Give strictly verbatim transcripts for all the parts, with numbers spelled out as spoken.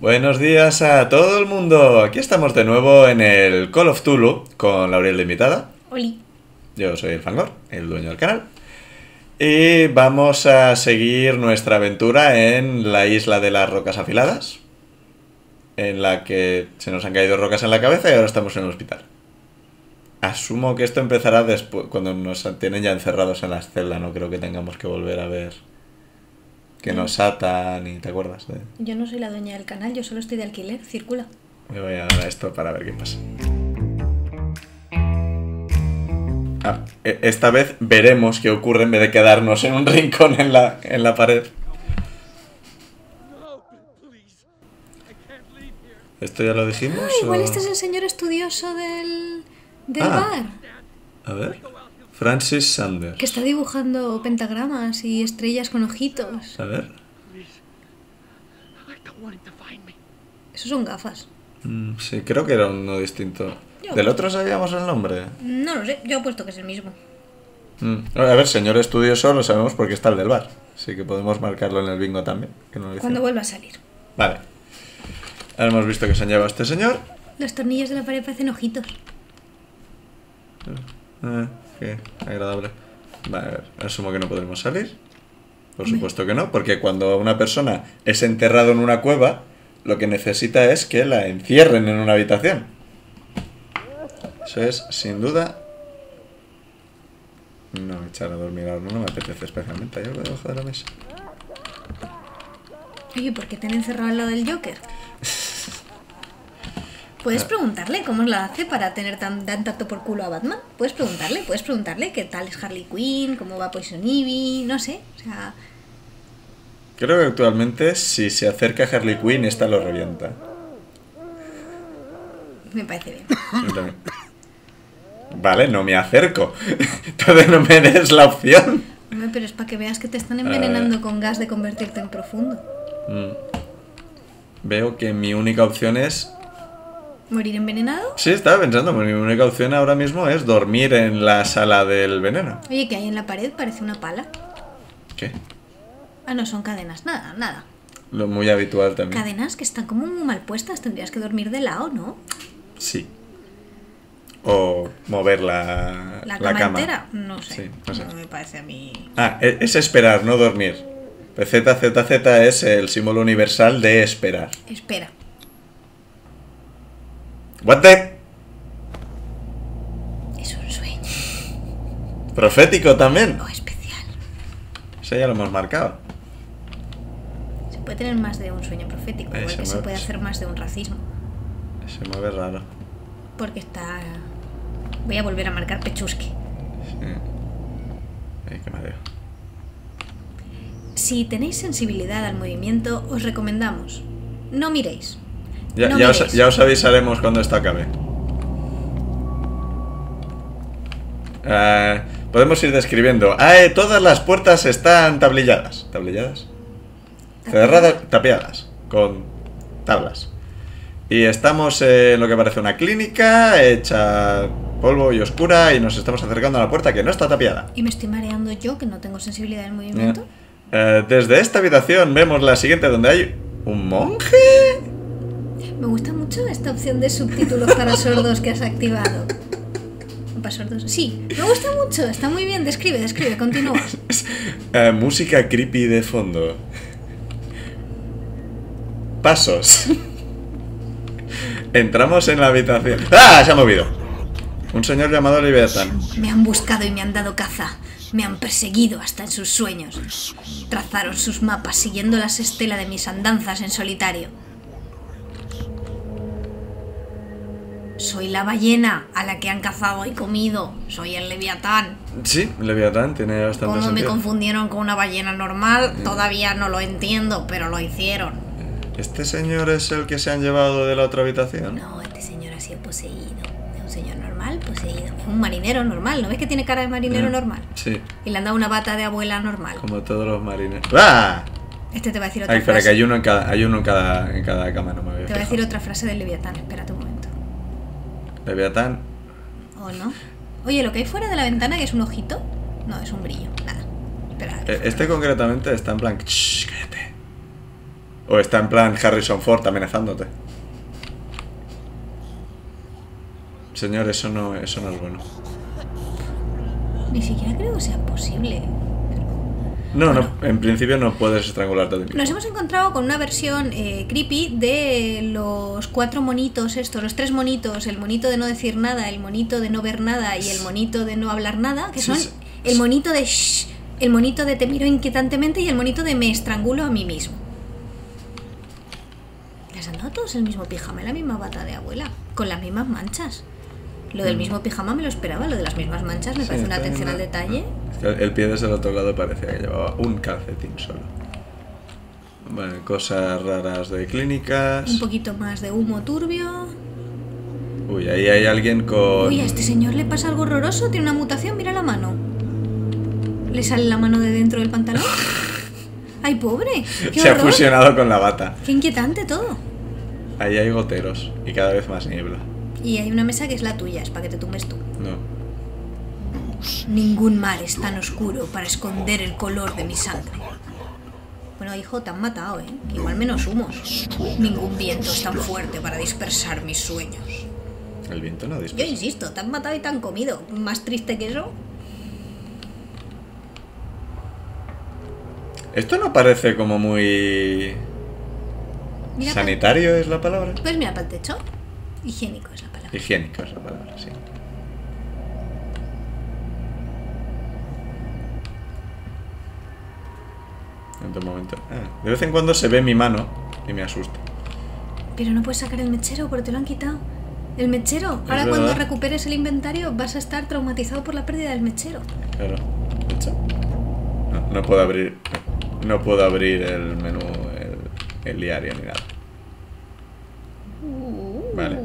Buenos días a todo el mundo. Aquí estamos de nuevo en el Call of Cthulhu con Laurielle invitada. Oli. Yo soy el Fangor, el dueño del canal. Y vamos a seguir nuestra aventura en la isla de las rocas afiladas, en la que se nos han caído rocas en la cabeza y ahora estamos en el hospital. Asumo que esto empezará después, cuando nos tienen ya encerrados en la celda. No creo que tengamos que volver a ver que nos atan y te acuerdas de... Yo no soy la dueña del canal, yo solo estoy de alquiler, circula. Me voy a dar a esto para ver qué pasa. Ah, esta vez veremos qué ocurre en vez de quedarnos en un rincón en la, en la pared. ¿Esto ya lo dijimos? Ah, igual o... este es el señor estudioso del, del ah, bar. A ver... Francis Sanders. Que está dibujando pentagramas y estrellas con ojitos. A ver. Esos son gafas. Mm, sí, creo que era uno distinto. Yo ¿Del otro sabíamos el nombre? No lo sé, yo apuesto que es el mismo. Mm. A ver, señor estudioso lo sabemos porque está el del bar. Así que podemos marcarlo en el bingo también. Que no lo Cuando vuelva a salir. Vale. Ahora hemos visto que se lleva este señor. Los tornillos de la pared parecen ojitos. Eh. Qué agradable. Vale, a ver, asumo que no podremos salir. Por supuesto que no, porque cuando una persona es enterrada en una cueva, lo que necesita es que la encierren en una habitación. Eso es, sin duda... No, echar a dormir ahora no me apetece especialmente. Yo lo debajo de la mesa. Oye, ¿por qué te han encerrado al lado del Joker? ¿Puedes preguntarle cómo la hace para tener tan, tan tacto por culo a Batman? ¿Puedes preguntarle? ¿Puedes preguntarle qué tal es Harley Quinn? ¿Cómo va Poison Ivy? No sé, o sea... Creo que actualmente si se acerca a Harley Quinn, esta lo revienta. Me parece bien. Yo también. Vale, no me acerco. Todavía no me des la opción. Hombre, pero es para que veas que te están envenenando con gas de convertirte en profundo. Mm. Veo que mi única opción es... ¿Morir envenenado? Sí, estaba pensando, mi única opción ahora mismo es dormir en la sala del veneno. Oye, ¿qué hay en la pared? Parece una pala. ¿Qué? Ah, no, son cadenas, nada, nada. Lo muy habitual también. Cadenas que están como muy mal puestas, tendrías que dormir de lado, ¿no? Sí. O mover la, la, la cama entera, no sé, sí, no sé. No me parece a mí... Ah, es, es esperar, no dormir. Z Z Z es el símbolo universal de esperar. Espera. What the... Es un sueño. Profético también. O especial. Eso ya lo hemos marcado. Se puede tener más de un sueño profético. Igual se, que se puede hacer más de un racismo. Se mueve raro. Porque está... Voy a volver a marcar pechusque. Sí. Ay, qué mareo. Si tenéis sensibilidad al movimiento, os recomendamos. No miréis. Ya, no ya, os, ya os avisaremos cuando esto acabe. Eh, podemos ir describiendo. Ah, eh, todas las puertas están tablilladas. ¿Tablilladas? Cerradas, tapiadas. Con tablas. Y estamos en lo que parece una clínica hecha polvo y oscura. Y nos estamos acercando a la puerta que no está tapiada. Y me estoy mareando yo, que no tengo sensibilidad al movimiento. Eh, eh, desde esta habitación vemos la siguiente, donde hay un monje. Me gusta mucho esta opción de subtítulos para sordos que has activado. ¿Para sordos? Sí, me gusta mucho, está muy bien. Describe, describe, continúa. Uh, música creepy de fondo. Pasos. Entramos en la habitación. ¡Ah! Se ha movido. Un señor llamado Leviatán. Me han buscado y me han dado caza. Me han perseguido hasta en sus sueños. Trazaron sus mapas siguiendo las estelas de mis andanzas en solitario. Soy la ballena a la que han cazado y comido. Soy el Leviatán. Sí, Leviatán tiene bastante sentido. Como me confundieron con una ballena normal, eh. todavía no lo entiendo, pero lo hicieron. ¿Este señor es el que se han llevado de la otra habitación? No, este señor ha sido poseído. Es un señor normal, poseído. Es un marinero normal, ¿no ves que tiene cara de marinero eh. normal? Sí. Y le han dado una bata de abuela normal. Como todos los marineros. ¡Ah! Este te va a decir otra Ay, frase. Espera, que hay uno en cada, hay uno en cada, en cada cama, no me había Te va a decir otra frase del Leviatán, espérate un momento. Leviatán. ¿O no? Oye, lo que hay fuera de la ventana, que es un ojito. No, es un brillo, nada. Espera, este concretamente está en plan... Shh, cállate. O está en plan Harrison Ford amenazándote. Señor, eso no, eso no es bueno. Ni siquiera creo que sea posible. No, bueno, no, en principio no puedes estrangularte. Nos hemos encontrado con una versión eh, creepy de los cuatro monitos estos, los tres monitos, el monito de no decir nada, el monito de no ver nada y el monito de no hablar nada, que son el monito de shh, el monito de te miro inquietantemente y el monito de me estrangulo a mí mismo. Les han dado todos el mismo pijama, la misma bata de abuela, con las mismas manchas. Lo del mismo pijama me lo esperaba, lo de las mismas manchas me sí, parece una atención al detalle. El pie desde el otro lado parecía que llevaba un calcetín solo. Bueno, cosas raras de clínicas. Un poquito más de humo turbio. Uy, ahí hay alguien con... Uy, a este señor le pasa algo horroroso, tiene una mutación, mira la mano. ¿Le sale la mano de dentro del pantalón? ¡Ay, pobre! ¡Qué horror! Se ha fusionado con la bata. ¡Qué inquietante todo! Ahí hay goteros y cada vez más niebla. Y hay una mesa que es la tuya, es para que te tumbes tú. No. Ningún mar es tan oscuro para esconder el color de mi sangre. Bueno, hijo, te han matado, ¿eh? Igual menos humos. Ningún viento es tan fuerte para dispersar mis sueños. El viento no dispersa. Yo insisto, te han matado y te han comido. ¿Más triste que eso? Esto no parece como muy... Mira, ¿sanitario es la palabra? Pues mira, para el techo. Higiénico es la palabra. Higiénico es la palabra, sí. En un momento. Ah, de vez en cuando se ve mi mano y me asusta. Pero no puedes sacar el mechero porque te lo han quitado. El mechero. Ahora verdad? Cuando recuperes el inventario vas a estar traumatizado por la pérdida del mechero. Claro. No, no puedo abrir. No puedo abrir el menú, el, el diario ni nada. Vale.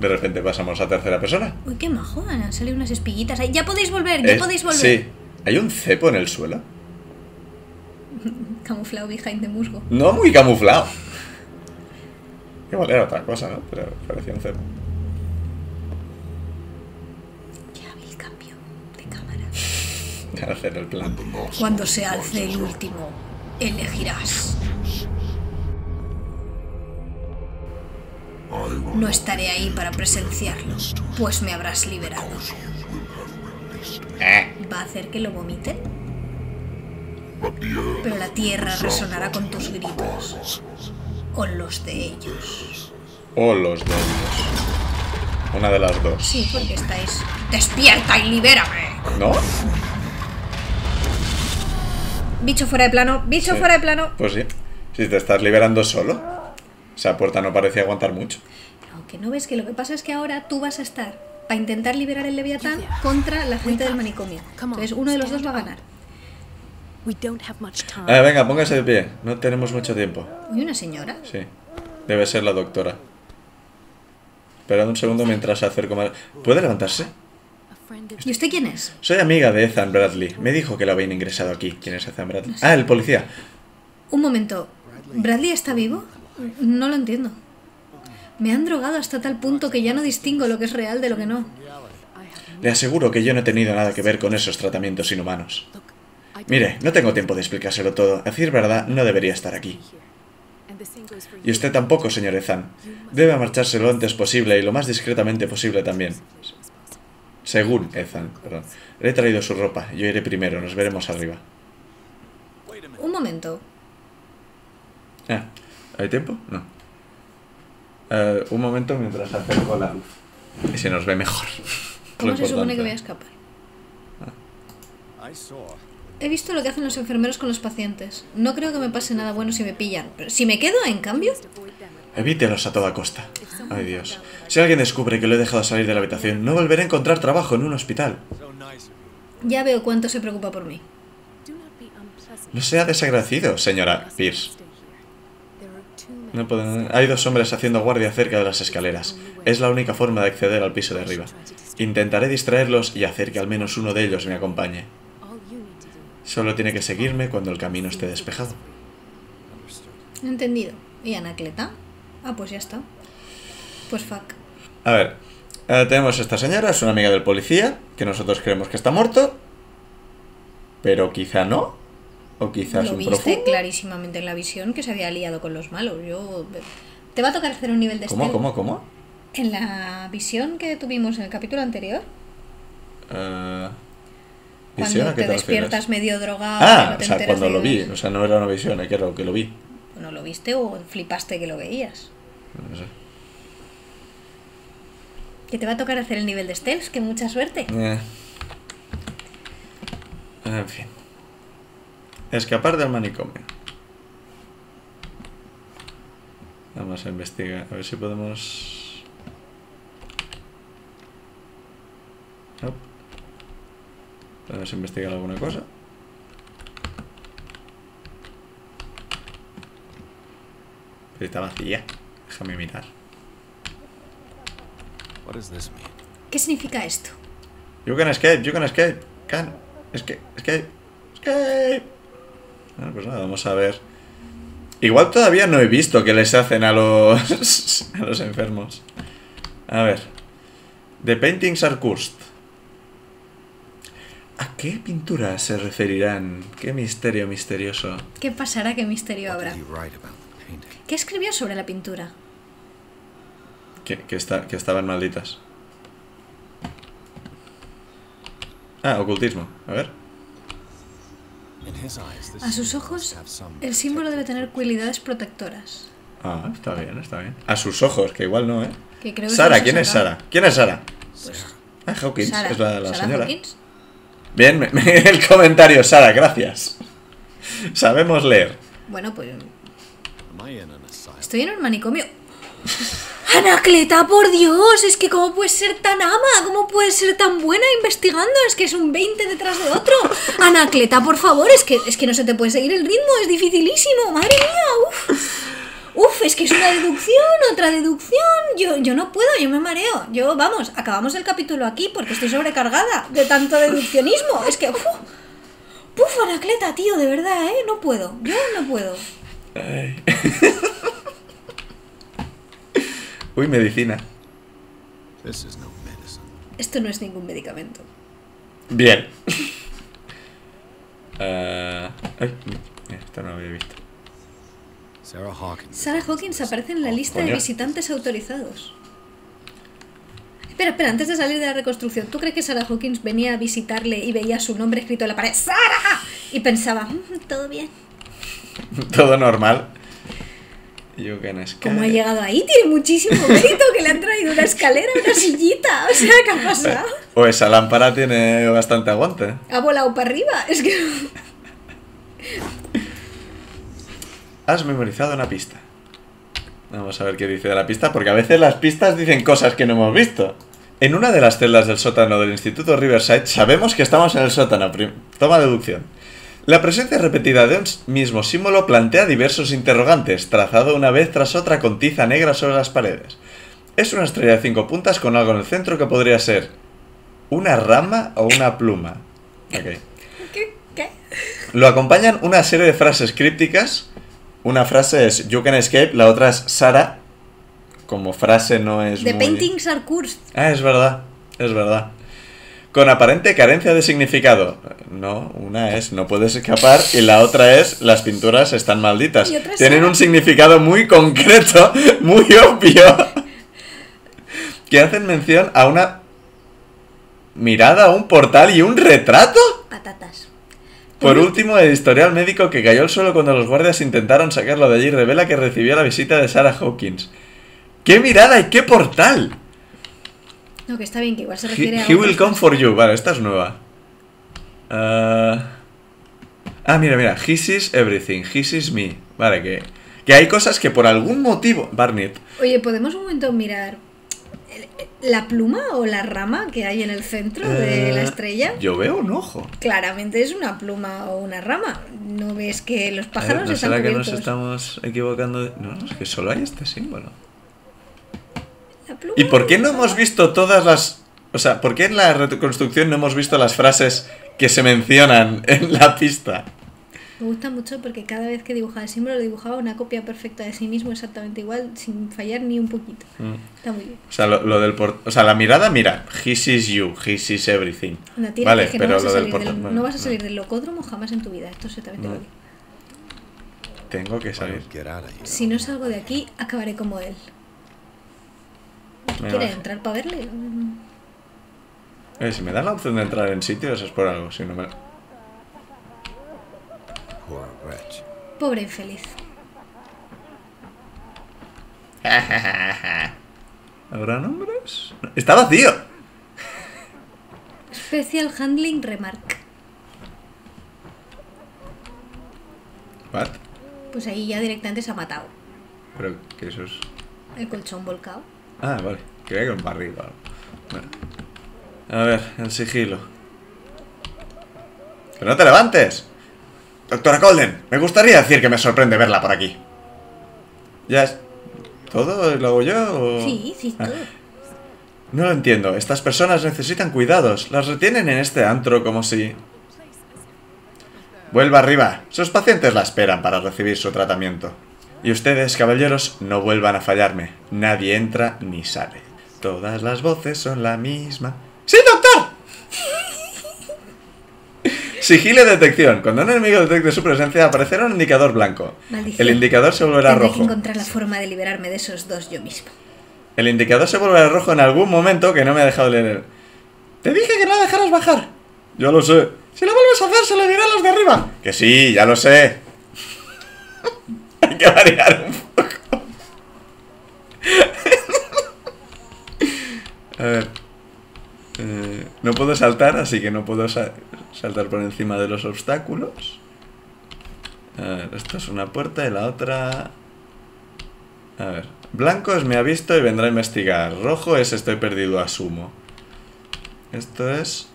De repente pasamos a tercera persona. Uy, qué majo. Han salido unas espiguitas. Ya podéis volver. Ya es, podéis volver. Sí. Hay un cepo en el suelo. Camuflado behind the musgo. No muy camuflado. Igual era otra cosa, ¿no? Pero parecía un cero. Qué hábil cambio de cámara. Para hacer el plan. Cuando se alce el último, elegirás. No estaré ahí para presenciarlo, pues me habrás liberado. ¿Eh? ¿Va a hacer que lo vomiten? Pero la tierra resonará con tus gritos. O los de ellos. O los de ellos. Una de las dos. Sí, porque estáis... ¡Despierta y libérame! ¿No? Bicho fuera de plano. Bicho sí. fuera de plano. Pues sí. Si te estás liberando solo. Esa puerta no parece aguantar mucho. No, que no ves que lo que pasa es que ahora tú vas a estar para intentar liberar el Leviatán contra la gente del manicomio. Entonces uno de los dos va a ganar. A ver, venga, póngase de pie. No tenemos mucho tiempo. ¿Y una señora? Sí. Debe ser la doctora. Esperad un segundo mientras se acerco más. ¿Puede levantarse? ¿Y usted quién es? Soy amiga de Ethan Bradley. Me dijo que lo habían ingresado aquí. ¿Quién es Ethan Bradley? No sé. Ah, el policía. Un momento. ¿Bradley está vivo? No lo entiendo. Me han drogado hasta tal punto que ya no distingo lo que es real de lo que no. Le aseguro que yo no he tenido nada que ver con esos tratamientos inhumanos. Mire, no tengo tiempo de explicárselo todo. A decir verdad, no debería estar aquí. Y usted tampoco, señor Ethan. Debe marcharse lo antes posible y lo más discretamente posible también. Según Ethan, perdón. Le he traído su ropa. Yo iré primero. Nos veremos arriba. Un momento. Ah, ¿hay tiempo? No. Uh, un momento mientras acerco la luz. Y se nos ve mejor. ¿Cómo se supone que voy a escapar? Ah. He visto lo que hacen los enfermeros con los pacientes. No creo que me pase nada bueno si me pillan. Pero si me quedo, en cambio... Evítelos a toda costa. Ay, Dios. Si alguien descubre que lo he dejado salir de la habitación, no volveré a encontrar trabajo en un hospital. Ya veo cuánto se preocupa por mí. No sea desagradecido, señora Pierce. No pueden... Hay dos hombres haciendo guardia cerca de las escaleras. Es la única forma de acceder al piso de arriba. Intentaré distraerlos y hacer que al menos uno de ellos me acompañe. Solo tiene que seguirme cuando el camino esté despejado. Entendido. ¿Y Anacleta? Ah, pues ya está. Pues fuck. A ver, eh, tenemos a esta señora, es una amiga del policía, que nosotros creemos que está muerto, pero quizá no. O quizás un profundo. Lo viste clarísimamente en la visión que se había aliado con los malos. Yo... Te va a tocar hacer un nivel de... ¿Cómo, stealth? cómo, cómo? En la visión que tuvimos en el capítulo anterior. Uh, ¿Visión a qué te, te despiertas medio drogado. Ah, no te o sea, cuando lo vi. O sea, no era una visión, era lo que lo vi. ¿No lo viste o flipaste que lo veías? No sé. Que te va a tocar hacer el nivel de stealth, que mucha suerte. Eh. En fin. Escapar del manicomio. Vamos a investigar. A ver si podemos... No. Podemos investigar alguna cosa. Pero está vacía. Déjame mirar. ¿Qué significa esto? You can escape, you can escape. Can. Escape, escape, escape. Bueno, pues nada, vamos a ver. Igual todavía no he visto que les hacen a los a los enfermos. A ver. The paintings are cursed. ¿A qué pintura se referirán? Qué misterio misterioso. ¿Qué pasará? ¿Qué misterio habrá? ¿Qué escribió sobre la pintura? Que, que, está, que estaban malditas. Ah, ocultismo. A ver. A sus ojos, el símbolo debe tener cualidades protectoras. Ah, está bien, está bien. A sus ojos, que igual no, ¿eh? Que creo que Sarah, ¿quién es Sarah? ¿Quién es Sarah? Pues, ah, Hawkins, Sarah, es la, la Sarah señora. Hawkins. Bien, me, me, el comentario, Sarah, gracias. Sabemos leer. Bueno, pues... Estoy en un manicomio. Anacleta, por Dios, es que cómo puedes ser tan ama, cómo puedes ser tan buena investigando, es que es un veinte detrás de otro. Anacleta, por favor, es que, es que no se te puede seguir el ritmo, es dificilísimo, madre mía, uff. Uf, es que es una deducción, otra deducción, yo, yo no puedo, yo me mareo, yo, vamos, acabamos el capítulo aquí porque estoy sobrecargada de tanto deduccionismo, es que, uff, puf, Anacleta, tío, de verdad, eh, no puedo, yo no puedo. Ay. Uy, medicina. Esto no es ningún medicamento. Bien. uh, ay, esto no lo había visto. Sarah Hawkins. Sarah Hawkins aparece en la lista ¿Coño? de visitantes autorizados. Espera, espera, antes de salir de la reconstrucción, ¿tú crees que Sarah Hawkins venía a visitarle y veía su nombre escrito en la pared? ¡Sarah! Y pensaba, todo bien. Todo normal. ¿Cómo ha llegado ahí? Tiene muchísimo mérito que le han traído una escalera, una sillita. O sea, ¿qué ha pasado? O esa lámpara tiene bastante aguante. Ha volado para arriba. Es que... Has memorizado una pista. Vamos a ver qué dice de la pista, porque a veces las pistas dicen cosas que no hemos visto. En una de las celdas del sótano del Instituto Riverside sabemos que estamos en el sótano. Toma deducción. La presencia repetida de un mismo símbolo plantea diversos interrogantes, trazado una vez tras otra con tiza negra sobre las paredes. Es una estrella de cinco puntas con algo en el centro que podría ser una rama o una pluma. Okay. ¿Qué? ¿Qué? Lo acompañan una serie de frases crípticas. Una frase es You can escape, la otra es Sarah. Como frase no es The muy... paintings are cursed. Ah, es verdad, es verdad. Con aparente carencia de significado. No, una es no puedes escapar y la otra es las pinturas están malditas. Tienen un significado muy concreto, muy obvio, que hacen mención a una mirada, un portal y un retrato. Patatas. Por último, el historial médico que cayó al suelo cuando los guardias intentaron sacarlo de allí revela que recibió la visita de Sarah Hawkins. ¡Qué mirada y qué portal! No, que está bien, que igual se refiere he, a... He will come for you. Vale, esta es nueva. Uh... Ah, mira, mira. He sees everything. He sees me. Vale, que... Que hay cosas que por algún motivo... Barnett. Oye, ¿podemos un momento mirar la pluma o la rama que hay en el centro uh... de la estrella? Yo veo un ojo. Claramente es una pluma o una rama. ¿No ves que los pájaros están cubiertos? ¿No será que nos estamos equivocando? De... No, no, es que solo hay este símbolo. ¿Y por qué no hemos visto todas las... O sea, ¿por qué en la reconstrucción no hemos visto las frases que se mencionan en la pista? Me gusta mucho porque cada vez que dibujaba el símbolo lo dibujaba una copia perfecta de sí mismo, exactamente igual, sin fallar ni un poquito. Mm. Está muy bien. O sea, lo, lo del por... o sea, la mirada, mira, he sees you, he sees everything. Una tira, vale, que pero no vas, lo del del, no vas a salir no. del locódromo jamás en tu vida, esto exactamente no. Tengo que salir. Si no salgo de aquí, acabaré como él. ¿Quieres entrar para verle? Eh, si me da la opción de entrar en sitios es por algo, si no me... Pobre infeliz. ¿Habrá nombres? ¡Está vacío! Special Handling Remark. ¿What? Pues ahí ya directamente se ha matado. Pero que eso es... el colchón volcado. Ah, vale. Creía que un barril. Vale. Bueno. A ver, el sigilo. ¡Pero no te levantes! Doctora Colden, me gustaría decir que me sorprende verla por aquí. ¿Ya es todo? ¿Lo hago yo? O... Sí, sí, todo. Ah. No lo entiendo. Estas personas necesitan cuidados. Las retienen en este antro como si... Vuelva arriba. Sus pacientes la esperan para recibir su tratamiento. Y ustedes, caballeros, no vuelvan a fallarme. Nadie entra ni sale. Todas las voces son la misma. ¡Sí, doctor! Sigilo y detección. Cuando un enemigo detecte su presencia, aparecerá un indicador blanco. Maldición. El indicador se volverá rojo. Tendré que encontrar la forma de liberarme de esos dos yo mismo. El indicador se volverá rojo en algún momento que no me ha dejado leer. Te dije que no la dejaras bajar. Yo lo sé. Si lo vuelves a hacer, se lo diré a los de arriba. Que sí, ya lo sé. Hay que variar un poco. A ver. Eh, no puedo saltar, así que no puedo sa saltar por encima de los obstáculos. A ver, esta es una puerta y la otra... A ver. Blanco es me ha visto y vendrá a investigar. Rojo es estoy perdido, asumo. Esto es...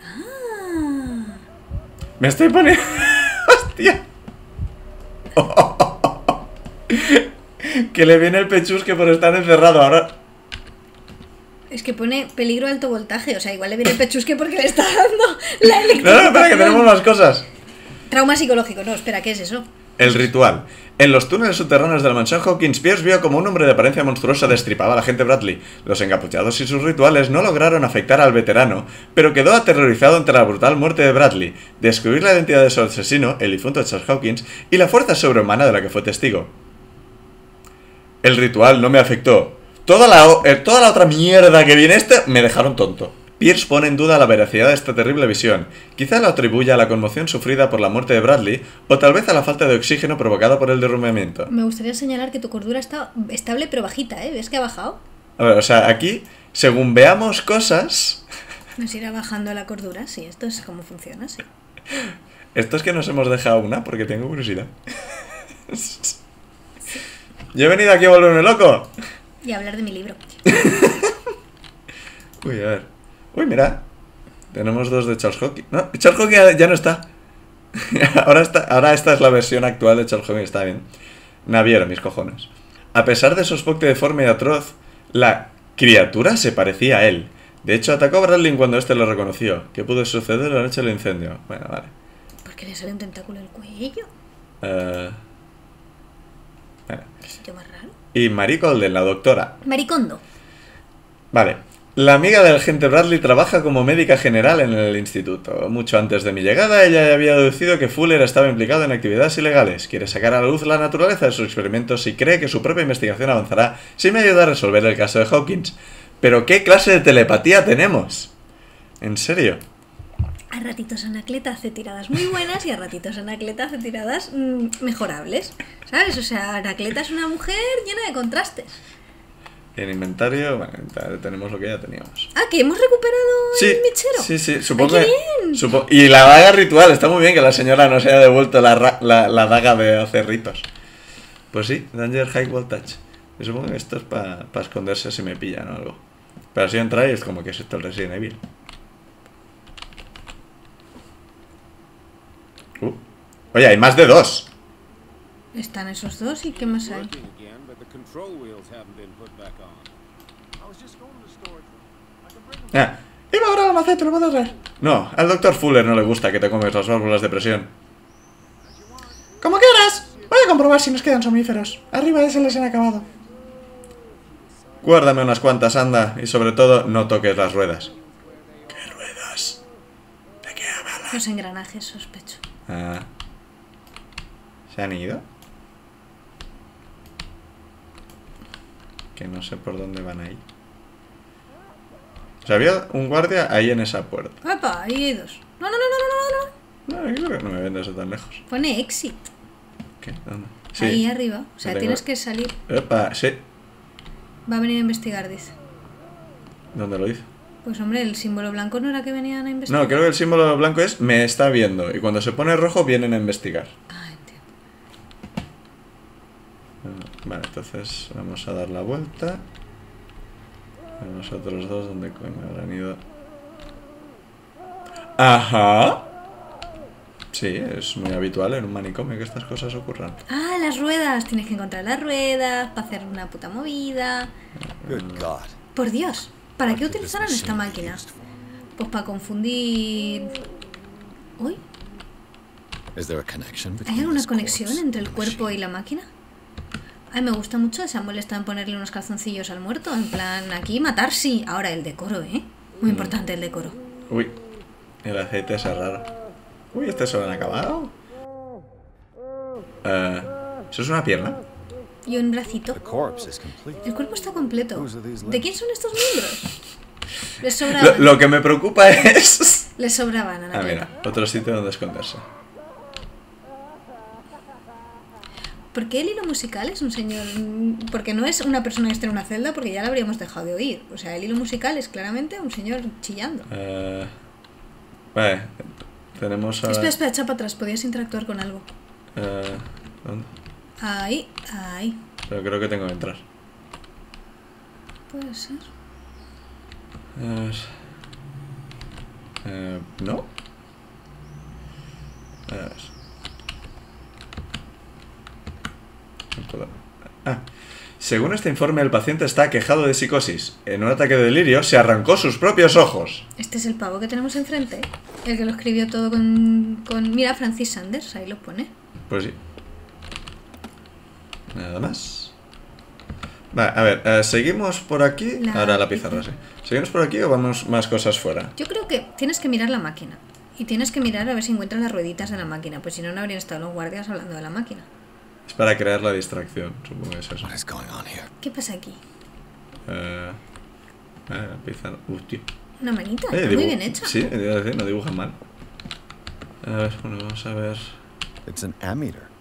Ah. Me estoy poniendo... ¡Hostia! Oh, oh, oh, oh. Que le viene el pechusque por estar encerrado ahora. Es que pone peligro alto voltaje. O sea, igual le viene el pechusque porque le está dando la electricidad. No, no, espera, que tenemos más cosas. Trauma psicológico. No, espera, ¿qué es eso? El ritual. En los túneles subterráneos de la mansión Hawkins, Pierce vio como un hombre de apariencia monstruosa destripaba a la gente Bradley. Los encapuchados y sus rituales no lograron afectar al veterano, pero quedó aterrorizado ante la brutal muerte de Bradley. Descubrir la identidad de su asesino, el difunto Charles Hawkins, y la fuerza sobrehumana de la que fue testigo. El ritual no me afectó. Toda la, eh, toda la otra mierda que viene este me dejaron tonto. Pierce pone en duda la veracidad de esta terrible visión. Quizá la atribuya a la conmoción sufrida por la muerte de Bradley, o tal vez a la falta de oxígeno provocada por el derrumbamiento. Me gustaría señalar que tu cordura está estable pero bajita, ¿eh? ¿Ves que ha bajado? A ver, o sea, aquí, según veamos cosas... Nos irá bajando la cordura, sí, esto es como funciona, sí. Esto es que nos hemos dejado una, porque tengo curiosidad. Sí. Yo he venido aquí a volverme loco. Y a hablar de mi libro. Uy, a ver... Uy, mira, tenemos dos de Charles Hawkins. No, Charles Hawkins ya no está. ahora, está ahora esta es la versión actual de Charles Hawkins, está bien. Naviero, mis cojones. A pesar de su aspecto deforme y atroz, la criatura se parecía a él. De hecho, atacó a Bradley cuando este lo reconoció. ¿Qué pudo suceder la noche del incendio? Bueno, vale. ¿Por qué le sale un tentáculo del cuello? Eh... Uh, vale. ¿Qué sitio más raro? Y Marie Colden, la doctora. Marie Kondo. Vale. La amiga del agente Bradley trabaja como médica general en el instituto. Mucho antes de mi llegada, ella había deducido que Fuller estaba implicado en actividades ilegales. Quiere sacar a la luz la naturaleza de sus experimentos y cree que su propia investigación avanzará si me ayuda a resolver el caso de Hawkins. ¿Pero qué clase de telepatía tenemos? ¿En serio? A ratitos Anacleta hace tiradas muy buenas y a ratitos Anacleta hace tiradas mmm, mejorables. ¿Sabes? O sea, Anacleta es una mujer llena de contrastes. En inventario, bueno, tenemos lo que ya teníamos. Ah, que hemos recuperado sí, el mechero. Sí, sí, supongo ah, que... Supo, y la daga ritual, está muy bien que la señora nos haya devuelto la, la, la daga de hacer ritos. Pues sí, Danger High Voltage. Yo supongo que esto es para pa esconderse si me pillan o algo. Pero si entráis es como que es esto el Resident Evil. Uh. Oye, hay más de dos. Están esos dos y ¿qué más hay? Ah, Iba ahora al almacén, te lo puedo traer. No, al doctor Fuller no le gusta que te comes las válvulas de presión. Como quieras. Voy a comprobar si nos quedan somníferos. Arriba de se les han acabado. Guárdame unas cuantas, anda. Y sobre todo, no toques las ruedas. ¿Qué ruedas? ¿De qué hablas? Los engranajes, sospecho. Ah. ¿Se han ido? Que no sé por dónde van ahí. O sea, había un guardia ahí en esa puerta. ¡Epa! Ahí hay dos. No, no, no, no, no, no, no. No, creo que no me vende eso tan lejos. Pone exit. ¿Qué? ¿Dónde? Sí, ahí arriba. O sea, tienes que salir. ¡Epa! Sí. Va a venir a investigar, dice. ¿Dónde lo hizo? Pues hombre, el símbolo blanco no era que venían a investigar. No, creo que el símbolo blanco es me está viendo. Y cuando se pone rojo vienen a investigar. Ah, entiendo. Vale, entonces vamos a dar la vuelta. Los otros dos, ¿dónde coño habrán ido? ¡Ajá! Sí, es muy habitual en un manicomio que estas cosas ocurran. ¡Ah, las ruedas! Tienes que encontrar las ruedas para hacer una puta movida. Por Dios, ¿para qué utilizaron esta máquina? Pues para confundir... ¿Uy? ¿Hay alguna conexión entre el cuerpo y la máquina? Ay, me gusta mucho esa molesta en ponerle unos calzoncillos al muerto. En plan, aquí matar, sí. Ahora el decoro, ¿eh? Muy importante el decoro. Uy, el aceite es raro. Uy, este se lo han acabado. uh, ¿Eso es una pierna? Y un bracito. El cuerpo está completo. ¿De quién son estos miembros? Les sobraban. Lo, lo que me preocupa es... Les sobraban, Anacleta. Ah, mira, otro sitio donde esconderse. ¿Por qué el hilo musical es un señor...? Porque no es una persona que esté en una celda, porque ya la habríamos dejado de oír. O sea, el hilo musical es claramente un señor chillando. Uh, vale, tenemos a... Espera, espera, echa para atrás, podías interactuar con algo. Uh, ¿Dónde? Ahí, ahí. Pero creo que tengo que entrar. Puede ser. Uh, uh, no. A ver. Ah. Según este informe, el paciente está aquejado de psicosis. En un ataque de delirio se arrancó sus propios ojos. Este es el pavo que tenemos enfrente. El que lo escribió todo con... con... Mira, Francis Sanders, ahí lo pone. Pues sí. Nada más. Vale, a ver, eh, seguimos por aquí. La Ahora la pizarra, pizarra, sí. ¿Seguimos por aquí o vamos más cosas fuera? Yo creo que tienes que mirar la máquina. Y tienes que mirar a ver si encuentras las rueditas de la máquina. Pues si no, no habrían estado los guardias hablando de la máquina. Es para crear la distracción, supongo que es eso. ¿Qué pasa aquí? Eh... eh pizarra... Uf, tío. Una manita, eh, está muy bien hecha. Sí, no dibujan mal. A ver, bueno, vamos a ver...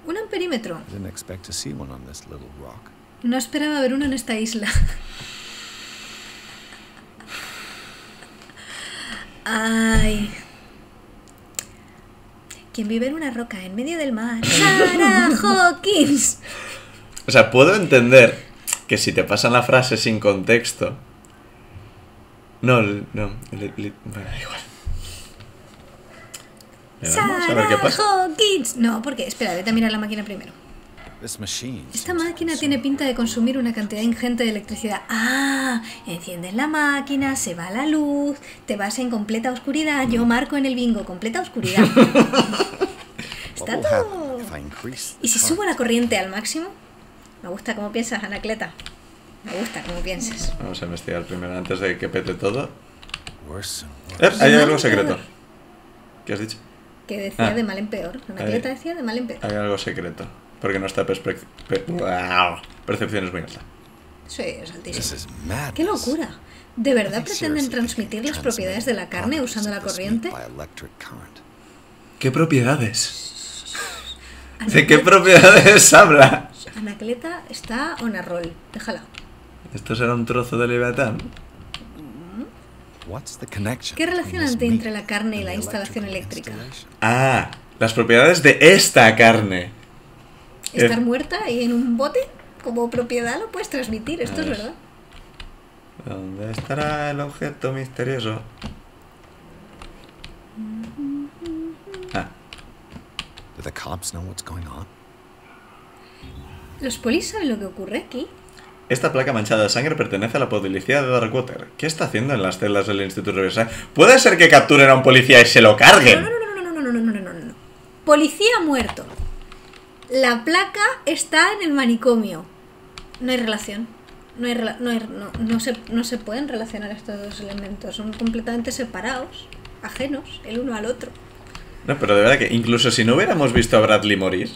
Un amperímetro. No esperaba ver uno en esta isla. Ay... Quien vive en una roca en medio del mar. ¡Sarah Hawkins! O sea, puedo entender que si te pasan la frase sin contexto. No, no. Le, le, bueno, igual. Vamos a ver qué pasa. ¡Sarah Hawkins! No, porque. Espera, vete a mirar la máquina primero. Esta máquina tiene pinta de consumir una cantidad ingente de electricidad. Ah, enciendes la máquina, se va la luz, te vas en completa oscuridad. Yo marco en el bingo, completa oscuridad. Está todo... ¿Y si subo la corriente al máximo? Me gusta cómo piensas, Anacleta. Me gusta cómo piensas. Vamos a investigar primero antes de que pete todo. Eh, hay algo secreto. ¿Qué has dicho? Que decía ah, de mal en peor. Anacleta decía de mal en peor. Hay algo secreto. Porque nuestra perspec per wow. percepción es muy alta. Sí, es altísima. ¡Qué locura! ¿De verdad pretenden transmitir las propiedades de la carne usando la corriente? ¿Qué propiedades? ¿De qué propiedades habla? Anacleta está on a roll. Déjala. ¿Esto será un trozo de Leviatán? ¿Qué relación hay entre la carne y la instalación eléctrica? Ah, las propiedades de esta carne. Estar muerta y en un bote, como propiedad, lo puedes transmitir. Esto es verdad. ¿Dónde estará el objeto misterioso? Ah. ¿Los polis saben lo que ocurre aquí? Esta placa manchada de sangre pertenece a la policía de Darkwater. ¿Qué está haciendo en las celdas del Instituto Riverside? ¿Puede ser que capturen a un policía y se lo carguen? No, no, no, no, no, no, no, no, no, no. Policía muerto. La placa está en el manicomio. No hay relación. No hay, rela no, hay no, no, se, no se pueden relacionar estos dos elementos. Son completamente separados, ajenos, el uno al otro. No, pero de verdad que incluso si no hubiéramos visto a Bradley morir...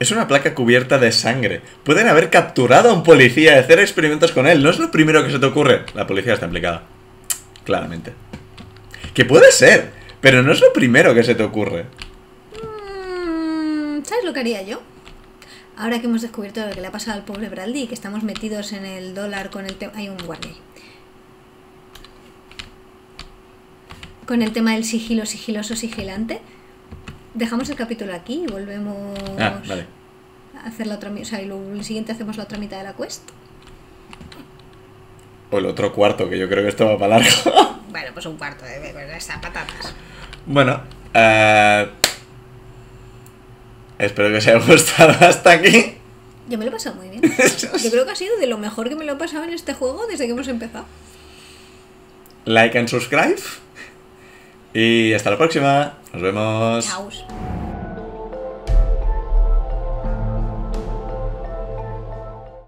Es una placa cubierta de sangre. Pueden haber capturado a un policía y hacer experimentos con él. No es lo primero que se te ocurre. La policía está implicada. Claramente. Que puede ser, pero no es lo primero que se te ocurre. Mm, ¿Sabes lo que haría yo? Ahora que hemos descubierto lo que le ha pasado al pobre Bradley y que estamos metidos en el dólar con el tema... Hay un guardia. Con el tema del sigilo, sigiloso, sigilante... Dejamos el capítulo aquí y volvemos ah, vale. a hacer la otra... O sea, y lo, el siguiente hacemos la otra mitad de la quest. O el otro cuarto, que yo creo que esto va para largo. Bueno, pues un cuarto de estas patatas. Bueno, uh, espero que os haya gustado hasta aquí. Yo me lo he pasado muy bien. Yo creo que ha sido de lo mejor que me lo he pasado en este juego desde que hemos empezado. Like and subscribe. Y hasta la próxima. Nos vemos. Chao.